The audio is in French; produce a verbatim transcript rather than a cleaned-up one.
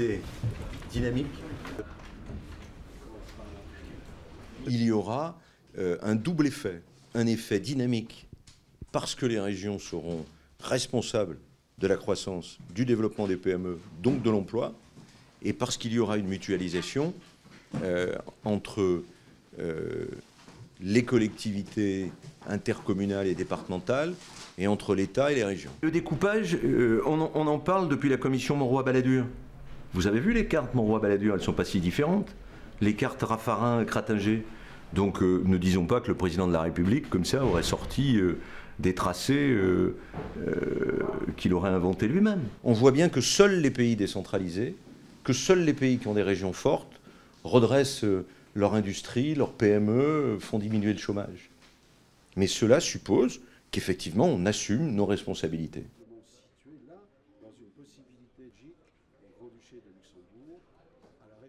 activité dynamique. Il y aura euh, un double effet, un effet dynamique parce que les régions seront responsables de la croissance, du développement des P M E, donc de l'emploi, et parce qu'il y aura une mutualisation euh, entre euh, les collectivités intercommunales et départementales, et entre l'État et les régions. Le découpage, euh, on, en, on en parle depuis la commission Mauroy-Balladur. Vous avez vu les cartes Mauroy-Balladur, elles ne sont pas si différentes. Les cartes Raffarin-Crattinger. Donc euh, ne disons pas que le président de la République, comme ça, aurait sorti euh, des tracés euh, euh, qu'il aurait inventés lui-même. On voit bien que seuls les pays décentralisés, que seuls les pays qui ont des régions fortes, redressent euh, leur industrie, leur P M E, font diminuer le chômage. Mais cela suppose qu'effectivement on assume nos responsabilités. Nous devons situer là, dans une possibilité de G, au Grand-Duché de Luxembourg, à la